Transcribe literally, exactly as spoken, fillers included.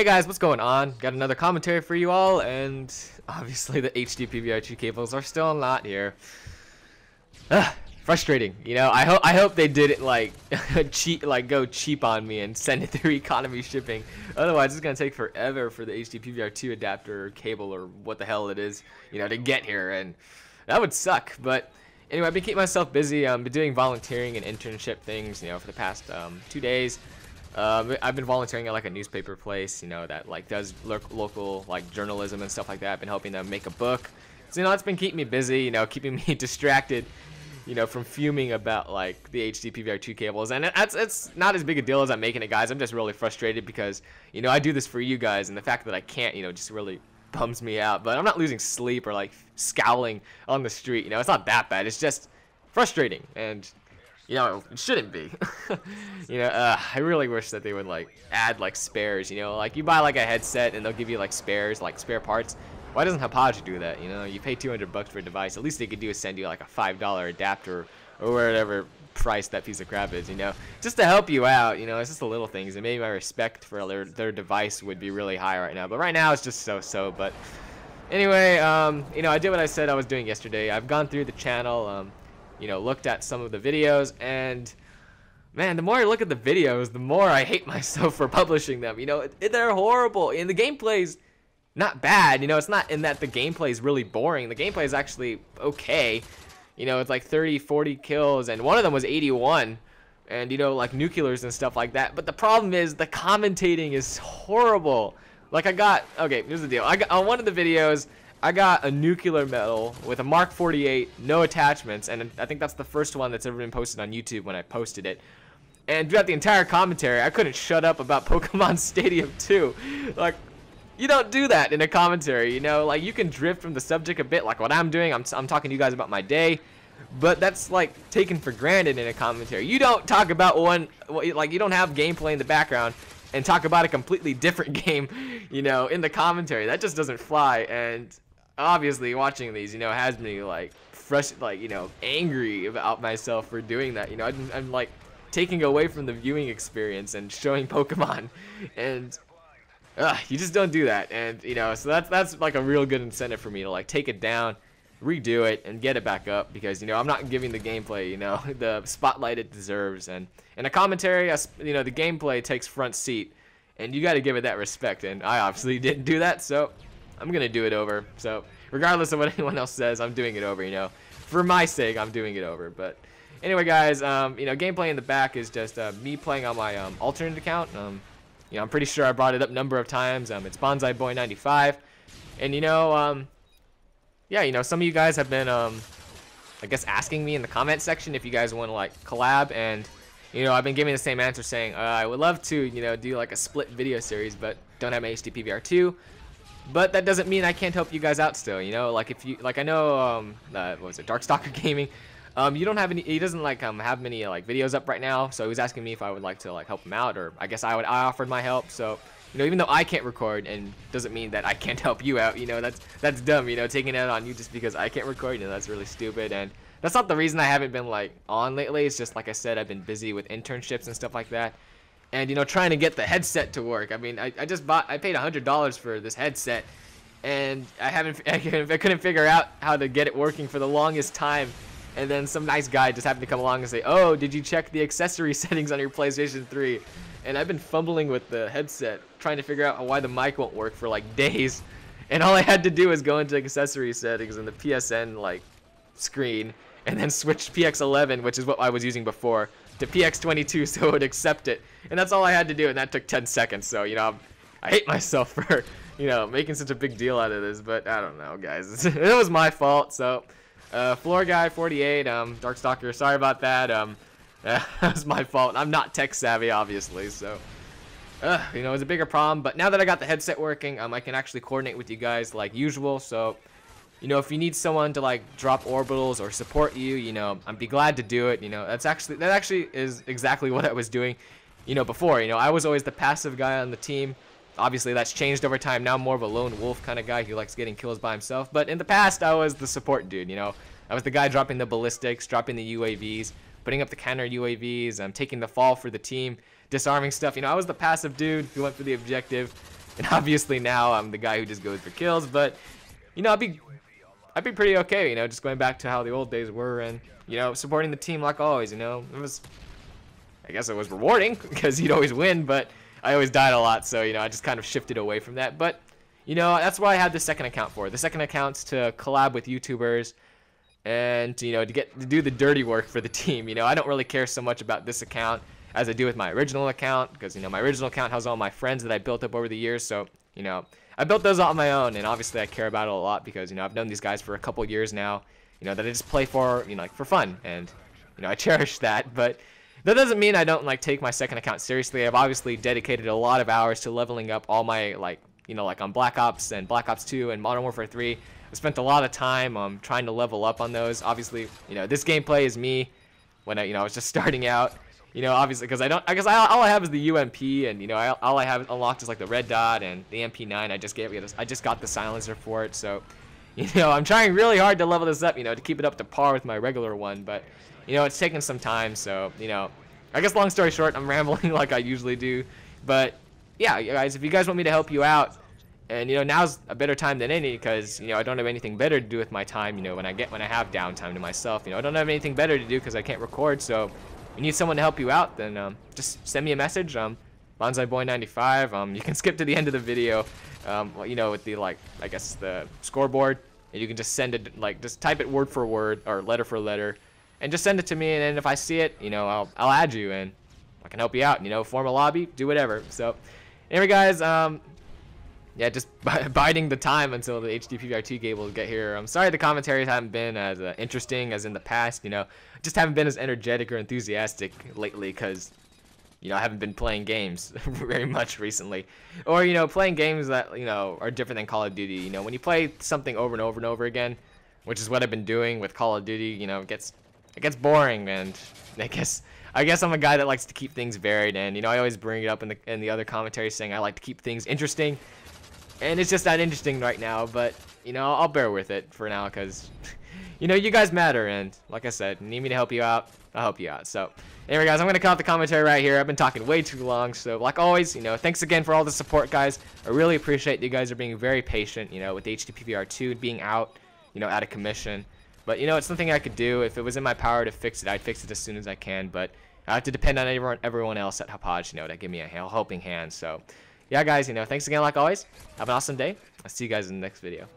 Hey guys, what's going on? Got another commentary for you all, and obviously the H D P V R two cables are still not here. Ugh, frustrating, you know. I hope I hope they didn't like cheat, like go cheap on me and send it through economy shipping. Otherwise, it's gonna take forever for the H D P V R two adapter or cable or what the hell it is, you know, to get here, and that would suck. But anyway, I've been keeping myself busy. I've um, been doing volunteering and internship things, you know, for the past um, two days. Uh, I've been volunteering at like a newspaper place, you know, that like does lo local like journalism and stuff like that. I've been helping them make a book. So, you know, it's been keeping me busy, you know, keeping me distracted, you know, from fuming about like the H D P V R two cables. And it's, it's not as big a deal as I'm making it, guys. I'm just really frustrated because, you know, I do this for you guys, and the fact that I can't, you know, just really bums me out. But I'm not losing sleep or like scowling on the street, you know. It's not that bad. It's just frustrating, and you know, it shouldn't be. You know, uh, I really wish that they would like add like spares, you know, like you buy like a headset and they'll give you like spares, like spare parts. Why doesn't Hauppauge do that? You know, you pay two hundred bucks for a device. At least they could do is send you like a five dollar adapter or whatever price that piece of crap is, you know, just to help you out. You know, it's just the little things, and maybe my respect for their, their device would be really high right now. But right now it's just so-so. But anyway, um, you know, I did what I said I was doing yesterday. I've gone through the channel. Um, you know, looked at some of the videos, and man, the more I look at the videos, the more I hate myself for publishing them. You know, they're horrible, and the gameplay's not bad. You know, it's not in that the gameplay is really boring. The gameplay is actually okay. You know, it's like thirty, forty kills, and one of them was eighty-one, and you know, like nuclears and stuff like that. But the problem is the commentating is horrible. Like I got, okay, here's the deal. I got on one of the videos, I got a nuclear medal with a Mark forty-eight, no attachments, and I think that's the first one that's ever been posted on YouTube when I posted it. And throughout the entire commentary, I couldn't shut up about Pokemon Stadium two. Like, you don't do that in a commentary, you know? Like, you can drift from the subject a bit, like what I'm doing. I'm, I'm talking to you guys about my day, but that's, like, taken for granted in a commentary. You don't talk about one, like, you don't have gameplay in the background and talk about a completely different game, you know, in the commentary. That just doesn't fly, and obviously watching these, you know, has me like fresh, like, you know, angry about myself for doing that. You know, I'm, I'm like taking away from the viewing experience and showing Pokemon, and uh, you just don't do that. And you know, so that's that's like a real good incentive for me to like take it down, redo it, and get it back up, because you know, I'm not giving the gameplay, you know, the spotlight it deserves. And in a commentary, I, you know, the gameplay takes front seat, and you got to give it that respect. And I obviously didn't do that, so I'm gonna do it over. So regardless of what anyone else says, I'm doing it over, you know, for my sake. I'm doing it over. But anyway, guys, um, you know, gameplay in the back is just uh, me playing on my um, alternate account. Um, you know, I'm pretty sure I brought it up a number of times. Um, it's Bonsai Boy ninety-five, and you know, um, yeah, you know, some of you guys have been, um, I guess, asking me in the comment section if you guys want to like collab, and you know, I've been giving the same answer, saying uh, I would love to, you know, do like a split video series, but don't have my H D P V R two. But that doesn't mean I can't help you guys out still, you know, like if you, like I know, um, uh, what was it, Darkstalker Gaming, um, you don't have any, he doesn't like, um, have many, like, videos up right now, so he was asking me if I would like to, like, help him out, or I guess I would, I offered my help. So, you know, even though I can't record, and doesn't mean that I can't help you out, you know, that's, that's dumb, you know, taking it out on you just because I can't record, you know, that's really stupid, and that's not the reason I haven't been, like, on lately. It's just, like I said, I've been busy with internships and stuff like that. And, you know, trying to get the headset to work. I mean, I, I just bought, I paid one hundred dollars for this headset, and I haven't, I couldn't figure out how to get it working for the longest time. And then some nice guy just happened to come along and say, oh, did you check the accessory settings on your PlayStation three? And I've been fumbling with the headset, trying to figure out why the mic won't work for, like, days. And all I had to do was go into accessory settings in the P S N, like, screen, and then switch P X eleven, which is what I was using before, to P X twenty-two so it would accept it. And that's all I had to do, and that took ten seconds. So, you know, I'm, I hate myself for, you know, making such a big deal out of this, but I don't know, guys. It was my fault. So, uh, FloorGuy forty-eight, um, Darkstalker, sorry about that. Um, uh, that was my fault. I'm not tech savvy, obviously, so, uh, you know, it was a bigger problem. But now that I got the headset working, um, I can actually coordinate with you guys like usual. So, you know, if you need someone to like drop orbitals or support you, you know, I'd be glad to do it. You know, that's actually, that actually is exactly what I was doing, you know, before. You know, I was always the passive guy on the team. Obviously that's changed over time. Now I'm more of a lone wolf kind of guy who likes getting kills by himself. But in the past, I was the support dude. You know, I was the guy dropping the ballistics, dropping the U A Vs, putting up the counter U A Vs, um, taking the fall for the team, disarming stuff. You know, I was the passive dude who went for the objective. And obviously now I'm the guy who just goes for kills, but, you know, I'd be, I'd be pretty okay, you know, just going back to how the old days were and, you know, supporting the team like always, you know. It was, I guess it was rewarding because he'd always win, but I always died a lot, so, you know, I just kind of shifted away from that. But, you know, that's what I had the second account for. The second account's to collab with YouTubers and, you know, to get to do the dirty work for the team. You know, I don't really care so much about this account as I do with my original account because, you know, my original account has all my friends that I built up over the years. So, you know, I built those on my own, and obviously I care about it a lot because, you know, I've known these guys for a couple years now, you know, that I just play for, you know, like for fun. And, you know, I cherish that, but that doesn't mean I don't, like, take my second account seriously. I've obviously dedicated a lot of hours to leveling up all my, like, you know, like on Black Ops and Black Ops two and Modern Warfare three. I spent a lot of time um, trying to level up on those. Obviously, you know, this gameplay is me when I, you know, I was just starting out. You know, obviously, because I don't, I guess I, all I have is the U M P, and, you know, I, all I have unlocked is, like, the red dot and the M P nine. I just gave it, I just got the silencer for it, so, you know, I'm trying really hard to level this up, you know, to keep it up to par with my regular one, but, you know, it's taking some time, so, you know, I guess long story short, I'm rambling like I usually do, but, yeah, guys, if you guys want me to help you out, and, you know, now's a better time than any, because, you know, I don't have anything better to do with my time, you know, when I get, when I have downtime to myself, you know, I don't have anything better to do because I can't record, so... You need someone to help you out, then um, just send me a message. Um, Bonsai Boy ninety-five. Um, you can skip to the end of the video. Um, you know, with the like, I guess the scoreboard, and you can just send it, like, just type it word for word or letter for letter, and just send it to me. And then if I see it, you know, I'll I'll add you, and I can help you out. You know, form a lobby, do whatever. So, anyway, guys. Um, yeah, just biding the time until the H D P V R two game will get here. I'm sorry the commentaries haven't been as uh, interesting as in the past, you know. Just haven't been as energetic or enthusiastic lately because, you know, I haven't been playing games very much recently. Or, you know, playing games that, you know, are different than Call of Duty. You know, when you play something over and over and over again, which is what I've been doing with Call of Duty, you know, it gets, it gets boring, and I guess... I guess I'm a guy that likes to keep things varied, and, you know, I always bring it up in the, in the other commentaries saying I like to keep things interesting, and it's just not interesting right now, but, you know, I'll bear with it for now, because, you know, you guys matter, and, like I said, need me to help you out, I'll help you out. So, anyway, guys, I'm going to cut off the commentary right here. I've been talking way too long, so, like always, you know, thanks again for all the support, guys. I really appreciate you guys are being very patient, you know, with H D P V R two being out, you know, out of commission. But, you know, it's something I could do. If it was in my power to fix it, I'd fix it as soon as I can. But I have to depend on everyone, everyone else at Hauppauge, you know, to give me a helping hand. So, yeah, guys, you know, thanks again, like always. Have an awesome day. I'll see you guys in the next video.